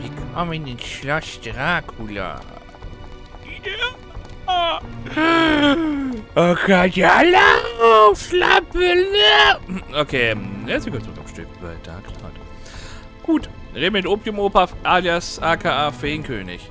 Willkommen ins Schloss Dracula. Oh Gott, ja, Alarm, Schlappe, okay, jetzt sind wir zurück am Stück bei Dark Lord. Gut, reden mit Opium Opa alias aka Feenkönig.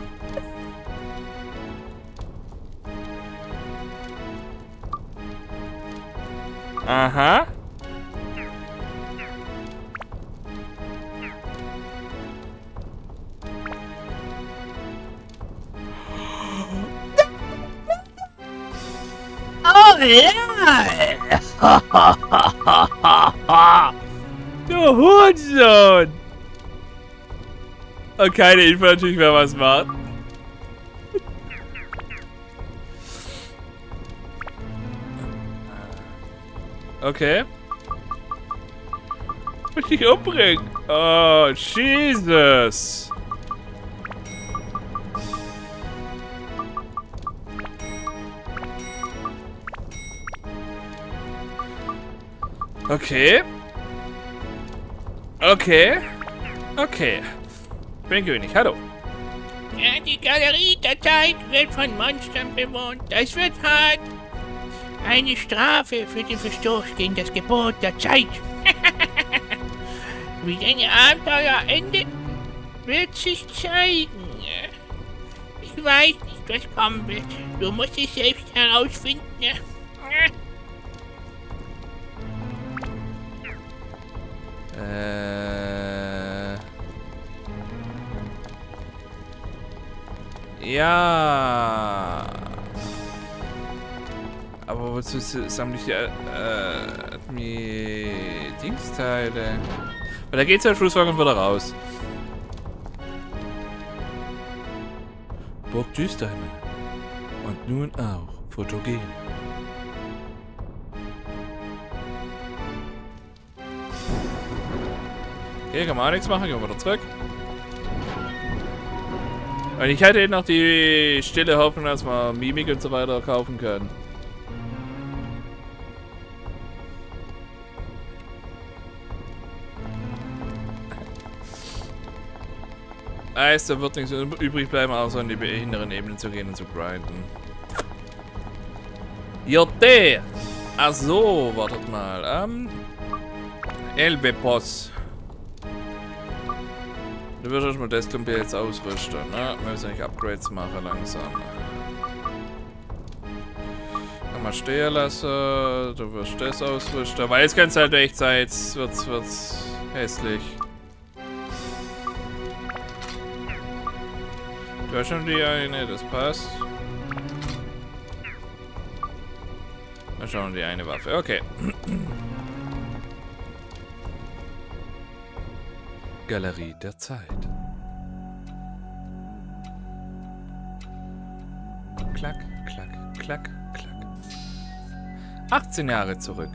Aha. Oh ja. Du Hurensohn. Und keine Info natürlich, wer was macht. Okay. Muss ich umbringen? Oh, Jesus. Okay. Okay. Okay. Feenkönig, hallo. Ja, die Galerie der Zeit wird von Monstern bewohnt. Das wird hart. Eine Strafe für den Verstoß gegen das Gebot der Zeit. Wie deine Abenteuer enden, wird sich zeigen. Ich weiß nicht, was kommen wird. Du musst es selbst herausfinden. Ja. Aber wozu sammle ich die Dingsteile? Weil da geht's ja schlussfolgernd wieder raus. Burg Düsterheim. Und nun auch Photogen. Okay, kann man auch nichts machen, gehen wir wieder zurück. Und ich hätte noch die stille Hoffnung, dass wir Mimik und so weiter kaufen können. Also wird nichts übrig bleiben, außer in die hinteren Ebenen zu gehen und zu grinden. Jote! Ach so, wartet mal. Elbepos. Du wirst erstmal das Klumpier jetzt ausrüsten, ne? Wir müssen nicht Upgrades machen, langsam. Kann man stehen lassen, du wirst das ausrüsten. Weil jetzt kannst du halt echt sein, jetzt wird's hässlich. Du hast schon die eine, das passt. Dann schauen wir die eine Waffe, okay. Galerie der Zeit. Klack, klack, klack, klack. 18 Jahre zurück.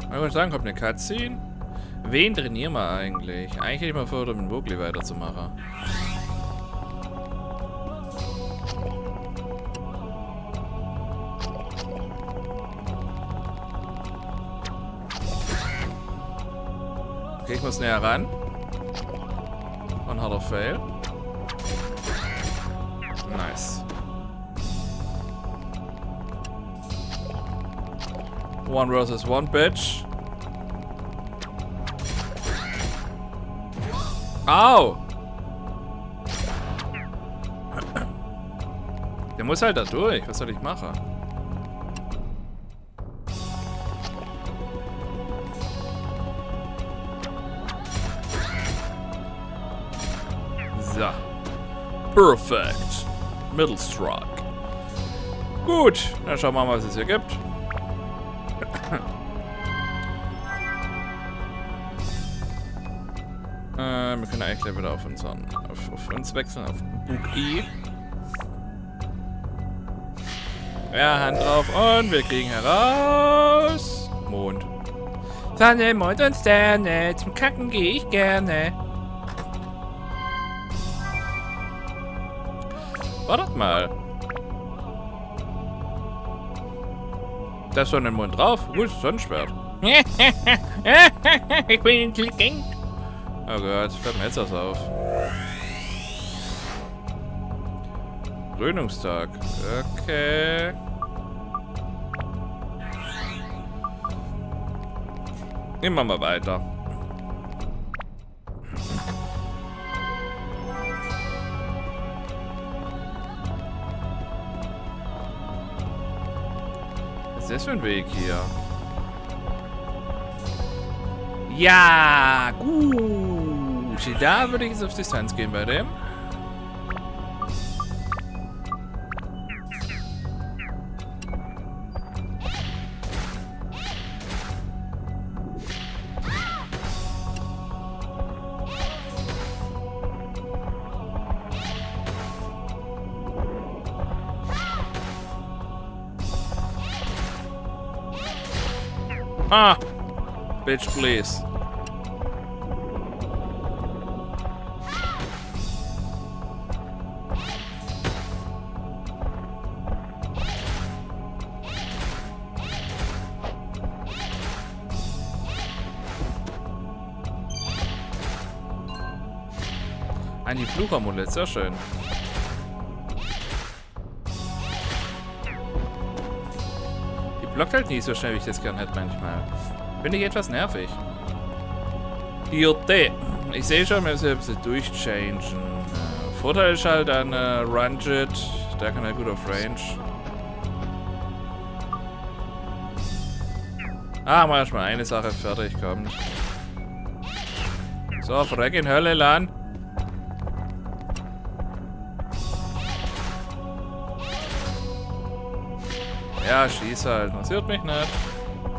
Ich würde sagen, kommt eine Cutscene. Wen trainieren wir eigentlich? Eigentlich hätte ich mal vor, mit Burgli weiterzumachen. Okay, ich muss näher ran. Und harder Fail. Nice. One versus one, bitch. Au! Der muss halt da durch. Was soll ich machen? So. Perfect. Middle Strike. Gut. Dann schauen wir mal, was es hier gibt. Wir können eigentlich gleich wieder auf uns wechseln, auf Bug I. Ja, Hand drauf und wir kriegen heraus Mond. Sonne, Mond und Sterne, zum Kacken gehe ich gerne. Wartet mal. Da ist Sonnenmond drauf. Wo ist das Sonnenschwert? Ich bin intelligent. Oh Gott, fällt mir jetzt was auf. Krönungstag. Okay. Immer mal weiter. Was ist das für ein Weg hier? Ja, gut. Da würde ich jetzt auf Distanz gehen bei dem. Ah! Bitch, please. Ein Flugamulett, sehr schön. Blockt halt nicht so schnell, wie ich das gern hätte manchmal. Finde ich etwas nervig. Hirte. Ich sehe schon, wir müssen ein bisschen durchchangen. Vorteil ist halt an Runjet. Da kann er gut auf Range. Ah, manchmal eine Sache fertig kommt. So, Freck in Hölle, Lan. Ja, schieß halt. Interessiert mich nicht.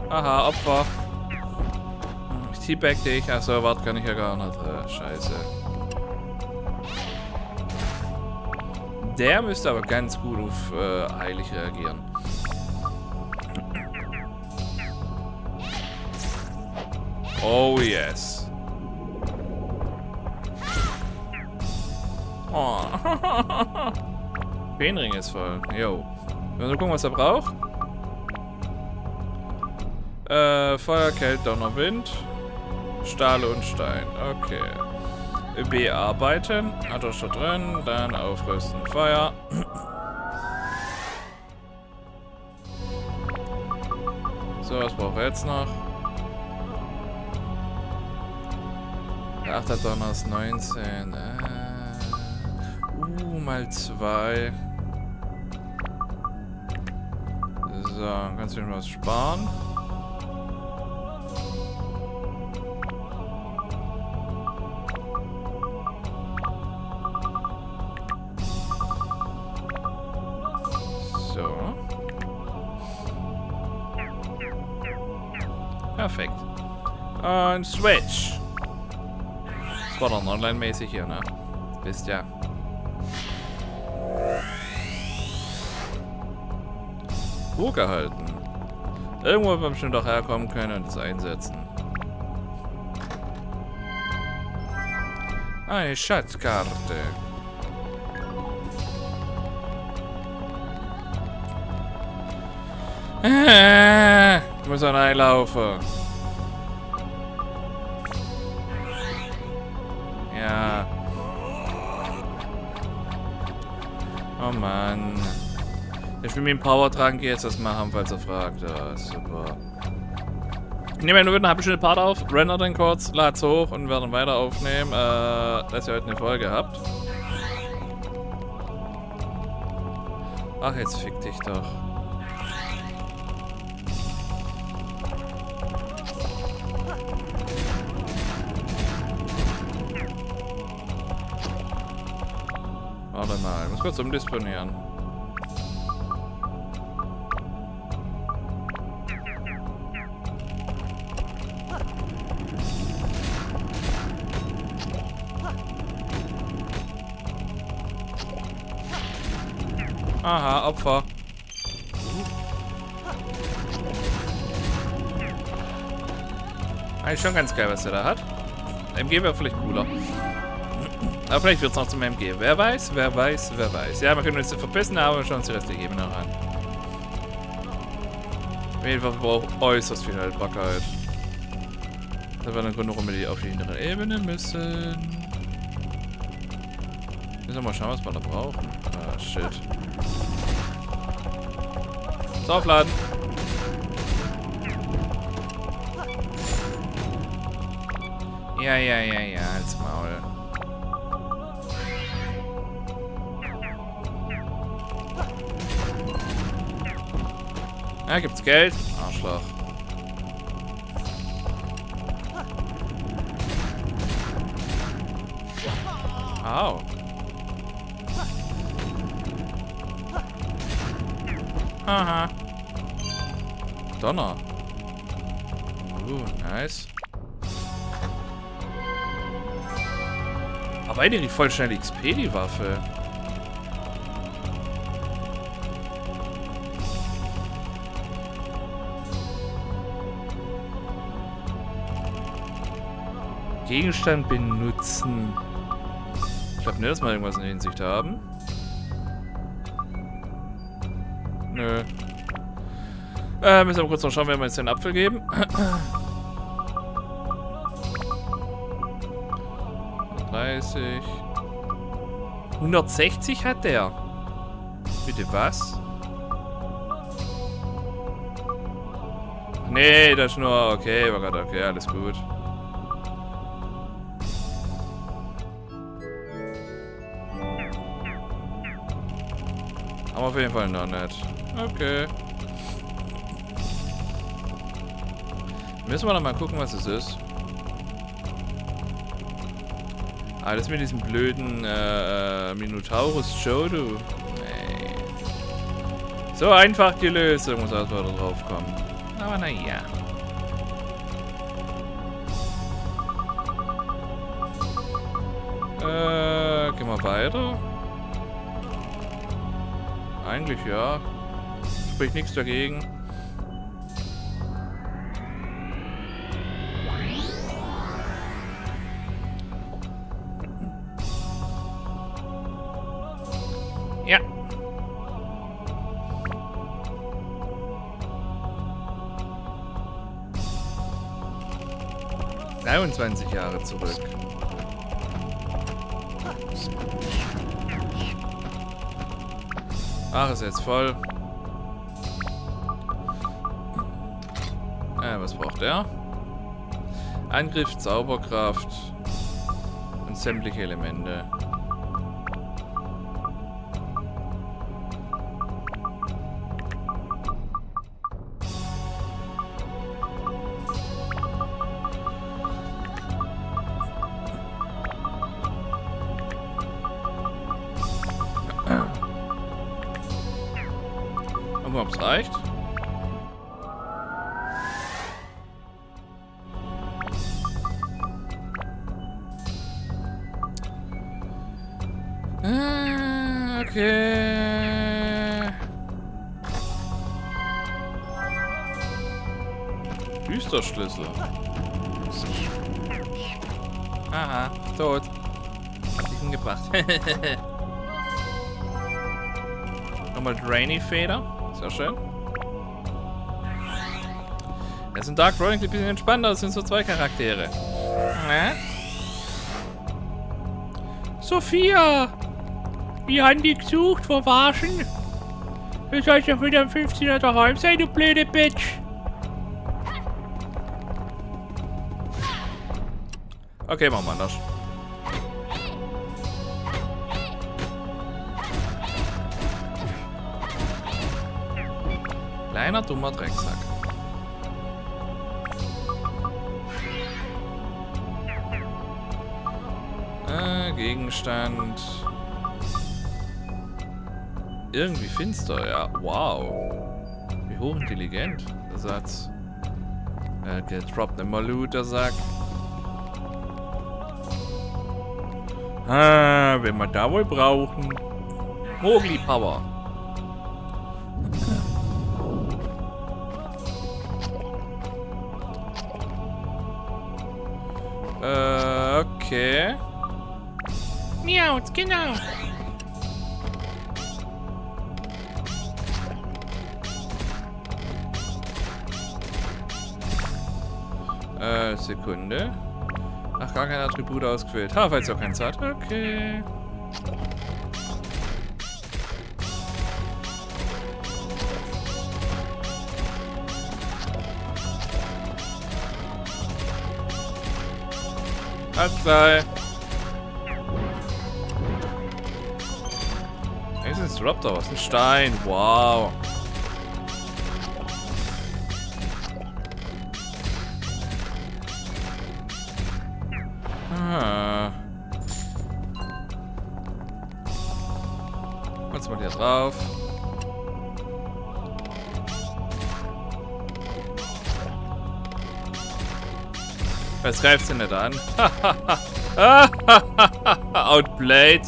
Aha, Opfer. Ich teabag dich. Achso, warte, kann ich ja gar nicht. Scheiße. Der müsste aber ganz gut auf heilig reagieren. Oh yes. Oh. Feenring ist voll. Yo. Wir müssen gucken, was er braucht. Feuer, Kälte, Donner, Wind. Stahl und Stein. Okay. Bearbeiten. Hat er schon drin. Dann aufrüsten. Feuer. So, was braucht er jetzt noch? Der 8er Donner ist 19. Mal 2. So, kannst du ihm was sparen? So. Perfekt. Und Switch. Das war dann online-mäßig hier, ne? Wisst ja. Burg erhalten. Irgendwo wird man bestimmt auch herkommen können und es einsetzen. Eine Schatzkarte. Ich muss da reinlaufen. Ja. Oh Mann. Ich will mir einen Powertrank jetzt das machen, falls er fragt. Ja, super. Nehmen wir nur eine halbe Stunde Part auf, render den kurz, lad's hoch und werden weiter aufnehmen, dass ihr heute eine Folge habt. Ach, jetzt fick dich doch. Warte mal, ich muss kurz umdisponieren. Aha, Opfer. Eigentlich schon ganz geil, was er da hat. MG wäre vielleicht cooler. Aber vielleicht wird es noch zum MG. Wer weiß, wer weiß, wer weiß. Ja, wir können uns verpissen, aber wir schauen uns die restliche Ebene noch an. Auf jeden Fall braucht äußerst viel Haltbarkeit. Das war ein Grund, warum wir auf die hintere Ebene müssen. Müssen wir mal schauen, was wir da brauchen. Ah, shit. So, aufladen. Ja, als Maul. Ah, gibt's Geld? Arschloch. Au. Aha. Donner. Nice. Aber eine die voll schnell XP, die Waffe. Gegenstand benutzen. Ich glaube nicht, dass wir irgendwas in der Hinsicht haben. Nö. Müssen wir mal kurz noch schauen, wenn wir jetzt den Apfel geben. Sich. 160 hat der. Bitte was? Nee, das ist nur... Okay, war gerade okay, alles gut. Aber auf jeden Fall noch nicht. Okay. Müssen wir noch mal gucken, was es ist. Ah, das mit diesem blöden Minotaurus-Showdo. Nee. So einfach die Lösung, muss erstmal da drauf kommen. Aber naja. Gehen wir weiter? Eigentlich ja. Spricht nichts dagegen. Jahre zurück. Ach, ist jetzt voll. Was braucht er? Angriff, Zauberkraft und sämtliche Elemente. Ob es reicht. Okay. Düsterschlüssel. Aha, tot. Hab ich ihn gebracht. Nochmal Drainy Feder. Sehr schön. Jetzt sind Dark Rolling ein bisschen entspannter, das sind so zwei Charaktere. Hä? Sophia! Wir haben dich gesucht, verarschen! Du sollst doch wieder am 15er daheim sein, du blöde Bitch! Okay, machen wir anders. Kleiner dummer Drecksack. Gegenstand. Irgendwie finster, ja. Wow. Wie hochintelligent der Satz. Gedroppt immer Loot, der Sack. Ah, wenn wir da wohl brauchen. Mogli Power. Okay. Miaut, genau. Sekunde. Ach, gar kein Attribut ausgewählt. Ha, weil es auch keins hat. Okay. Alles klar. Es ist ein Raptor, was ein Stein. Wow. Ah. Uns mal hier drauf. Was greifst du denn nicht an? Outplayed.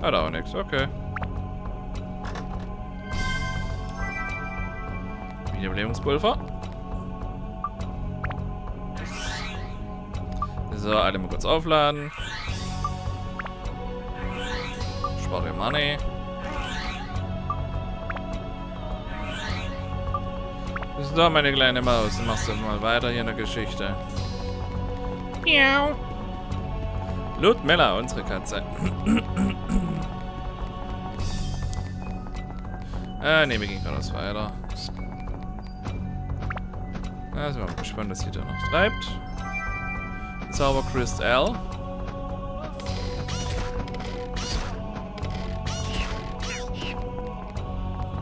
Hat auch nichts, okay. Wiederbelebungspulver. So, alle mal kurz aufladen. Spart ihr Money. So, meine kleine Maus, dann machst du mal weiter hier in der Geschichte. Miau. Ludmilla, unsere Katze. Ne, wir gehen geradeaus weiter. Da sind wir mal gespannt, was hier da noch treibt. Zauberkristall.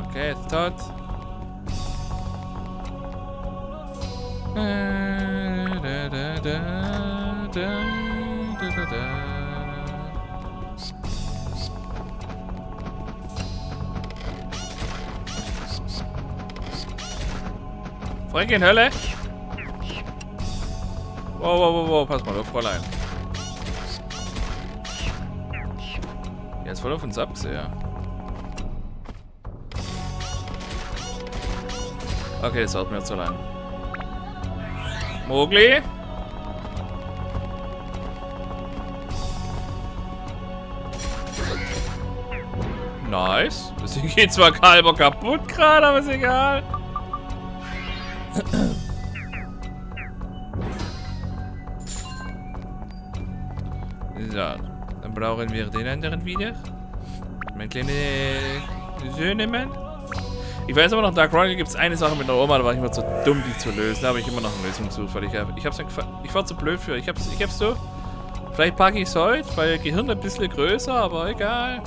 Okay, ist tot. Frick in Hölle! Wow, wow, wow, wow, pass mal auf, Fräulein. Der ist voll auf uns abgesehen. Okay, das dauert mir zu lang. Mowgli? Nice. Das Ding geht zwar halber kaputt gerade, aber ist egal. So, dann brauchen wir den anderen wieder. Mein kleiner Söhnemann. Ich weiß aber noch, in Dark Royal gibt es eine Sache mit einer Oma, da war ich immer zu dumm, die zu lösen. Da habe ich immer noch eine Lösung gesucht, weil ich war zu blöd für. Ich hab's so. Vielleicht packe ich es heute, weil Gehirn ein bisschen größer, aber egal.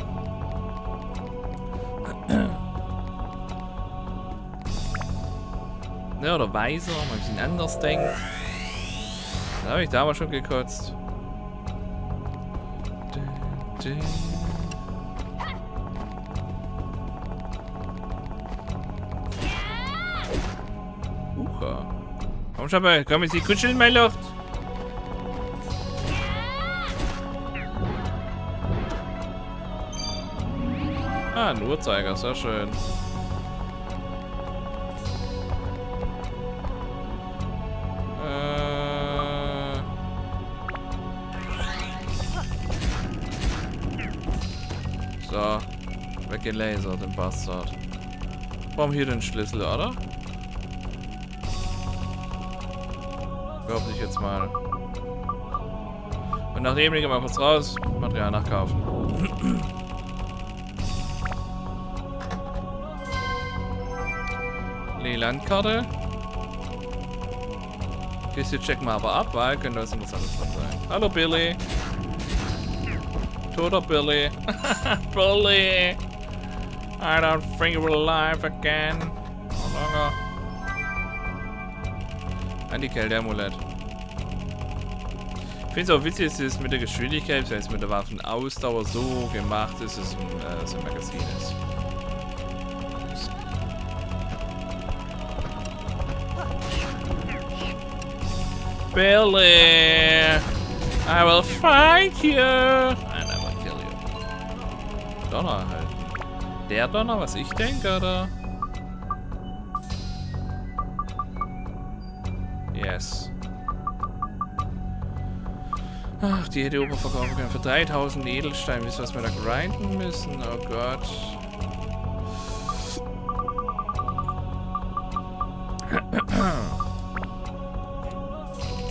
Ne, oder weiser, mal ein bisschen anders denkt. Da habe ich damals schon gekotzt. Komm schon mal, komm jetzt die Kutsche in meine Luft. Ah, ein Uhrzeiger, sehr schön. So, weggelasert, den Bastard. Warum hier den Schlüssel, oder? Behaupte ich jetzt mal. Und nachdem gehen wir mal kurz raus, Material nachkaufen. Die Landkarte. Kiste checken wir aber ab, weil könnte was Interessantes dran sein. Hallo Billy. Toter Billy. Billy. I don't think we're alive again. No longer. Anti-Kälte-Amulett. Ich finde es auch witzig, dass es mit der Geschwindigkeit, das heißt mit der Waffenausdauer so gemacht ist, dass es so ein Magazin ist. Billy! I will fight you! And I will kill you. Donner erhalten. der Donner, was ich denke, oder? Yes. Ach, die hätte Ober verkaufen können. Für 3000 Edelsteine. Wisst ihr, was wir da grinden müssen? Oh Gott.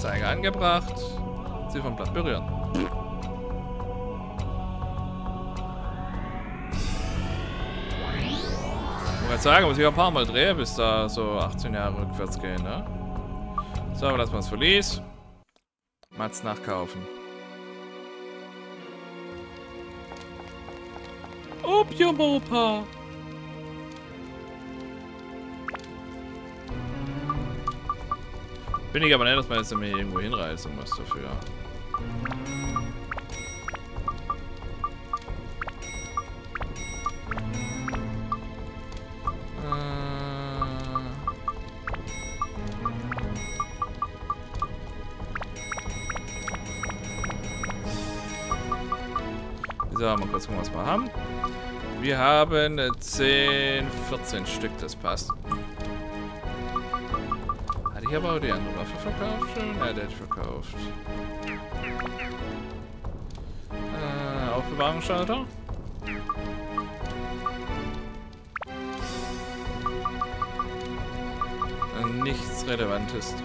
Zeiger angebracht. Ziffernblatt berühren. Ich muss sagen, muss ich ein paar Mal drehen, bis da so 18 Jahre rückwärts gehen, ne? So, lass mal das Verlies. Mats nachkaufen. Opium-Opa! Bin ich aber nicht, dass man jetzt nämlich irgendwo hinreißen muss dafür. So, mal kurz gucken, was wir haben. Wir haben 10, 14 Stück, das passt. Hatte ich aber auch die andere Waffe verkauft schon? Ja, der hätte ich verkauft. Aufbewahrungsschalter. Nichts Relevantes drin.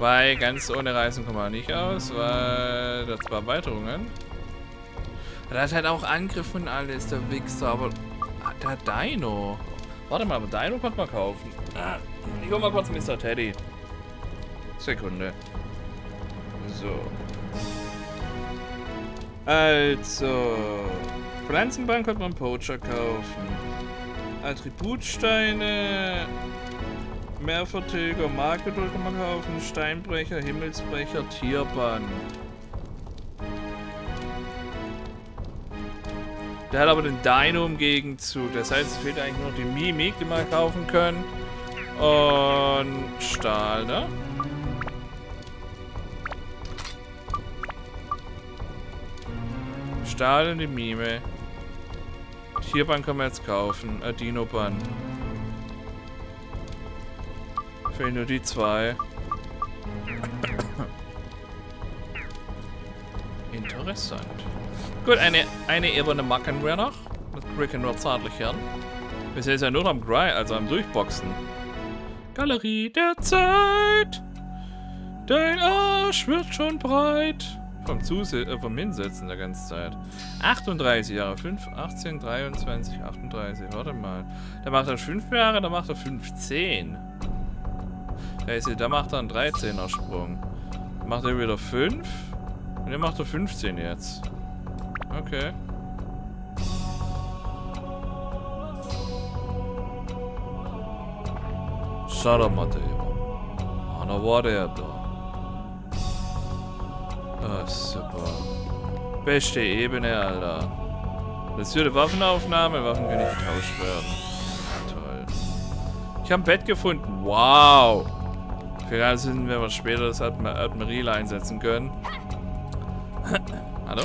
Weil ganz ohne Reisen kommen wir nicht aus, weil das war Erweiterungen. Er hat halt auch Angriff und alles, der Wichser, aber der Dino. Warte mal, aber Dino konnte man kaufen. Ah, ich hol mal kurz Mr. Teddy. Sekunde. So. Also. Pflanzenbank konnte man Poacher kaufen. Attributsteine. Mehrvertilger, Markgeduld kann man kaufen, Steinbrecher, Himmelsbrecher, Tierbahn. Der hat aber den Dino im Gegenzug, das heißt, es fehlt eigentlich nur noch die Mimik, die man kaufen können. Und Stahl, ne? Stahl und die Mime. Tierbahn können wir jetzt kaufen, Dinobahn. Fehlen nur die zwei. Interessant. Gut, eine Ebene machen wir noch. Das kriegen wir zärtlich her. Bisher ist ja nur am Grind, also am Durchboxen. Galerie der Zeit. Dein Arsch wird schon breit. Vom Hinsetzen der ganzen Zeit. 38 Jahre. 5, 18, 23, 38. Warte mal. Da macht er 5 Jahre, da macht er 15. Da macht er einen 13er Sprung. Macht er wieder 5. Und dann macht er 15 jetzt. Okay. Saramate. Ana war er da. Ah, super. Beste Ebene, Alter. Das würde Waffenaufnahme. Waffen können nicht getauscht werden. Toll. Ich habe ein Bett gefunden. Wow. Vielleicht sind wir mal später das Admiral einsetzen können. Hallo?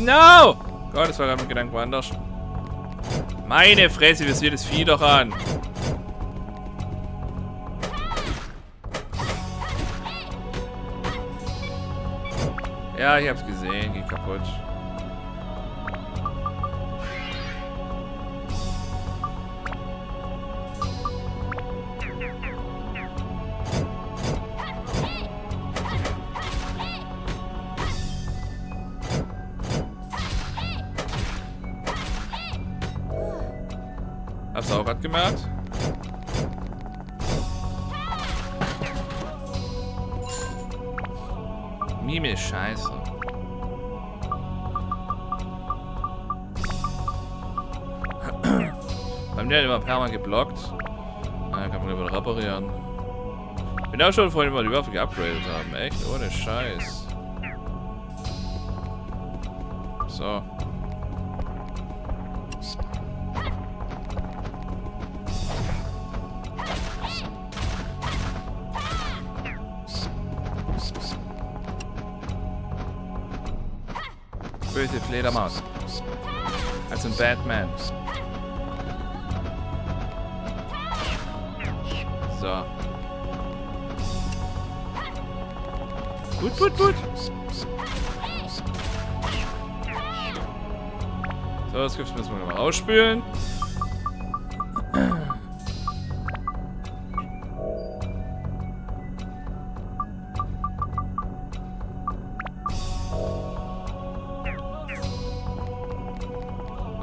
No! Gott, das war gerade mein Gedanke woanders. Meine Fresse, wir sehen das Vieh doch an. Ja, ich hab's gesehen, geht kaputt. Hast du auch gerade gemerkt? Mimi, scheiße. Haben die halt immer perma geblockt. Na, kann man lieber reparieren. Bin auch schon vorhin über die Waffe geupgradet haben. Echt? Ohne Scheiß. So. böse Fledermaus. Als ein Batman. So. Gut, gut, gut. So, das Gift müssen wir mal ausspülen.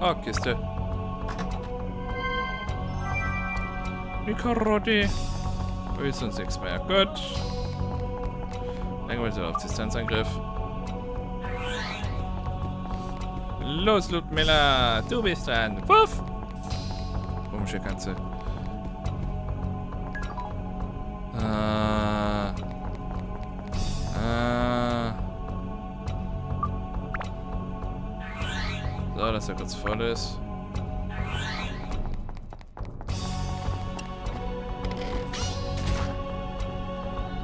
Oh, Kiste. Die Karotte. Willst uns nichts mehr. Gut. Denken wir so auf Distanzangriff. Los, Ludmilla. Du bist dran. Wuff. Komische Katze. So, dass er kurz voll ist.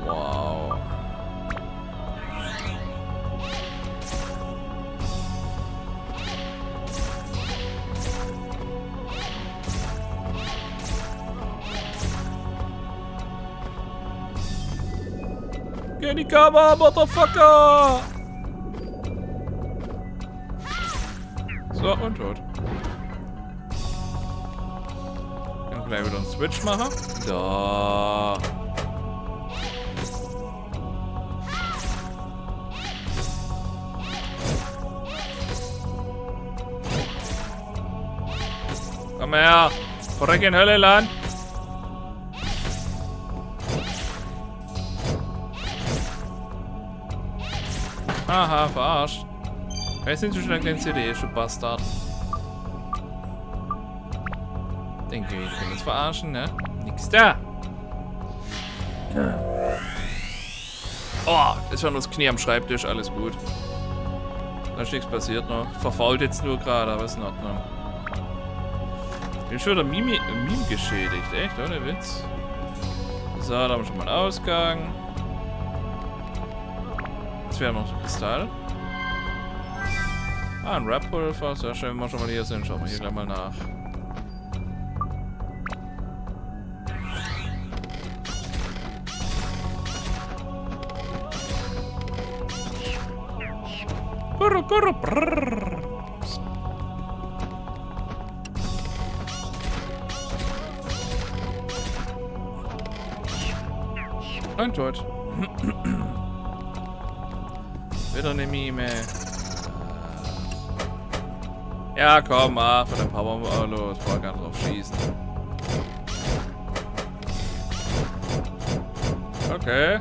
Wow. Geh in die Kamera, Motherfucker! So, und tot. Dann gleich wieder einen Switch machen. Da. Komm her. Verreck in Hölle, Land. Aha, verarscht. Wer sind schon lange in CD, schon Bastard? Denke ich, kann das verarschen, ne? Nix da! Oh, das war nur das Knie am Schreibtisch, alles gut. Da ist nichts passiert noch. Verfault jetzt nur gerade, aber ist in Ordnung. Ich bin schon wieder Meme geschädigt, echt, ohne Witz. So, da haben wir schon mal einen Ausgang. Jetzt wäre noch ein Kristall. Ah, ein Rap-Pulver, sehr schön, wenn wir schon mal hier sind. Schauen wir hier gleich mal nach. Und tot. Wieder eine Mime. Ja, komm, von dem Powerbomb los, vorher gar nicht drauf schießen. Okay.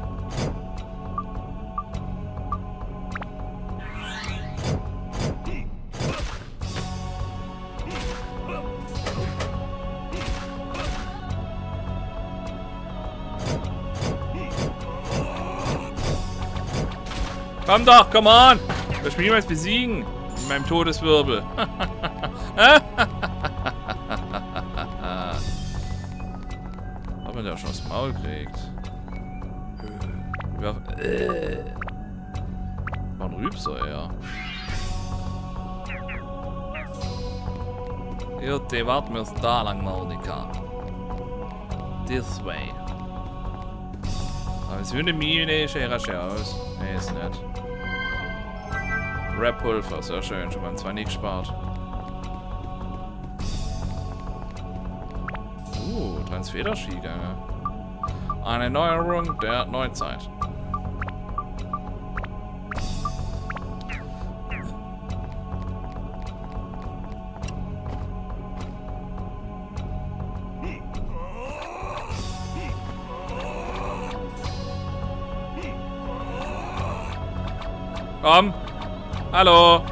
Komm doch, come on! Du wirst mich niemals besiegen! In meinem Todeswirbel. Ob man da schon aufs Maul kriegt. War ein Rübser, ja. Irrte, warten wir uns da lang, Maunika. This way. Aber es würde Mine, Schere, aus. Nee, ist nicht. Rap-Pulver, sehr schön, schon mal 2 nicht gespart. 3 Federskigänge. Eine Neuerung der Neuzeit. Komm! Hallo!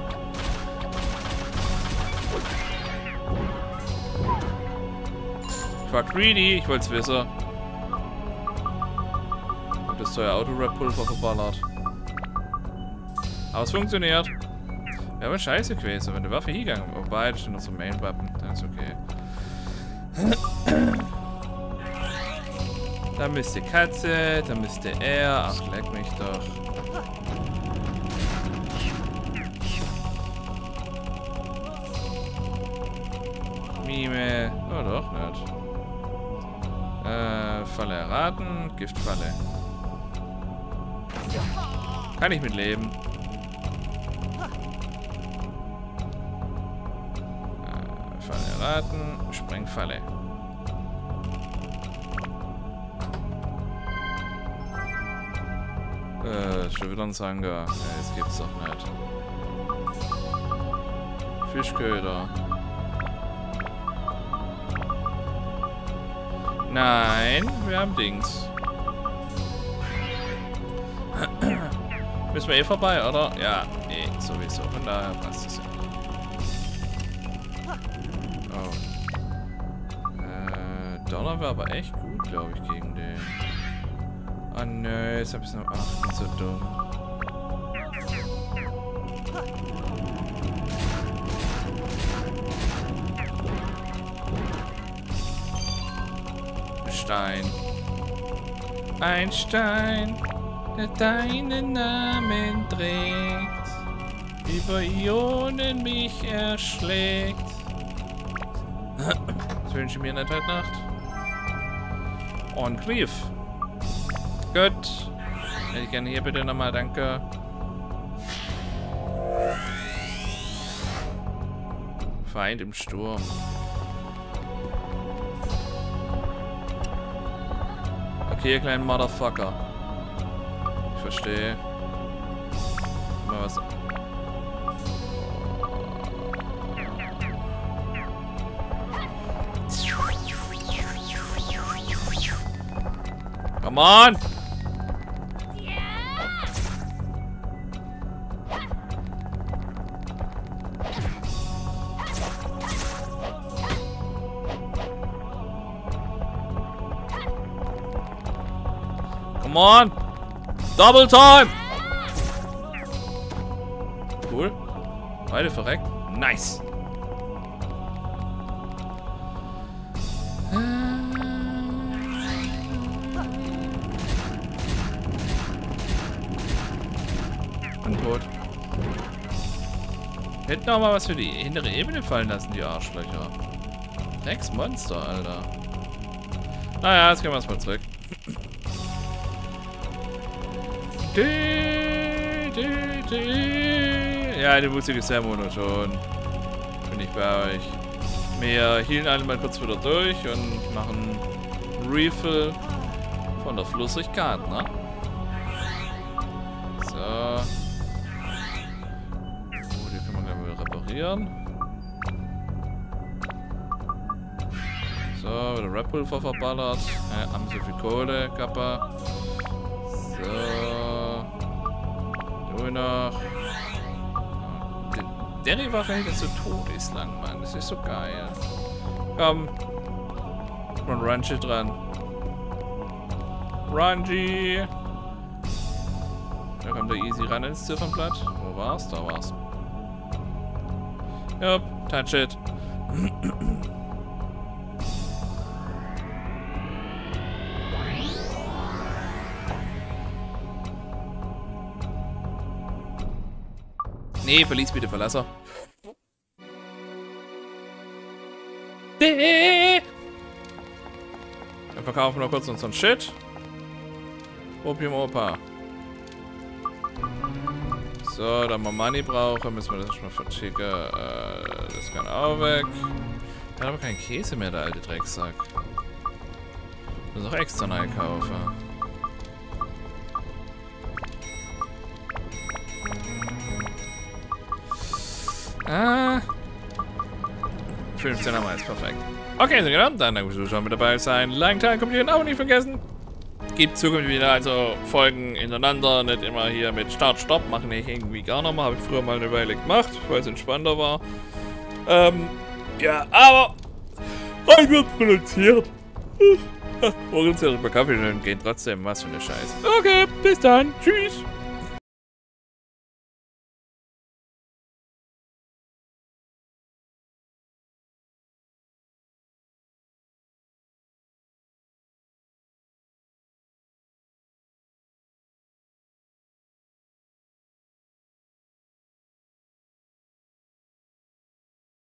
Ich war greedy, ich wollte es wissen. Ich hab das teuer Auto-Rap-Pulver verballert. Aber es funktioniert. Wäre aber scheiße gewesen, wenn die Waffe hingegangen wäre. Wobei, das steht noch so Main-Wappen. Dann ist okay. Da müsste Katze, da müsste er. Ach, leck mich doch. Schaden, Giftfalle. Kann ich mitleben. Falle erraten, Sprengfalle. Schon wieder ein Sangar. Ja, das gibt's doch nicht. Fischköder. Nein, wir haben Dings. Müssen wir eh vorbei, oder? Ja, eh, sowieso. Von daher passt es ja. Oh. Donner wäre aber echt gut, glaube ich, gegen den. Oh nö, jetzt hab ich's noch. Ach, bin so dumm. Stein. Ein Stein, der deinen Namen trägt, über Ionen mich erschlägt. Das wünsche ich mir nicht heute Nacht. Und Grief. Gut. Ich gerne hier bitte nochmal, danke. Feind im Sturm. Okay, ihr kleinen Motherfucker. Ich verstehe. Mal was. Come on! Come on! Double time! Cool. Beide verreckt. Nice. Und tot. Hätten auch mal was für die hintere Ebene fallen lassen, die Arschlöcher. Sechs Monster, Alter. Naja, jetzt gehen wir erstmal zurück. Ja, die Musik ist sehr monoton. Bin ich bei euch. Wir healen alle mal kurz wieder durch und machen Refill von der Flüssigkeit, ne? So. Oh, die können wir gleich mal reparieren. So, wieder Rappulver verballert. Haben so viel Kohle, Kappa. So. Nach. Der Waffe hält jetzt so tot ist lang, Mann. Das ist so geil. Komm. Und Runji dran. Runji! Da kommt der easy ran ins Ziffernblatt. Wo war's? Da war's. Yup, touch it. Nee, verlies bitte Verlasser. Dann verkaufen wir noch kurz unseren Shit. Opium Opa. So, da wir Money brauchen, müssen wir das erstmal verticken. Das kann auch weg. Da haben wir keinen Käse mehr, der alte Drecksack. Muss auch extra neu kaufen. Ah. 15 haben wir jetzt, perfekt. Okay, so genau. Dann danke fürs Zuschauen, mit dabei sein. Like, Teil, kommentieren, auch nicht vergessen. Gibt Zukunft wieder, also Folgen hintereinander. Nicht immer hier mit Start, Stopp. Machen ich irgendwie gar nochmal. Habe ich früher mal eine Weile gemacht, weil es entspannter war. Ja, aber. Ich wird produziert. Worin es ja über Kaffee gehen, trotzdem. Was für eine Scheiße. Okay, bis dann. Tschüss.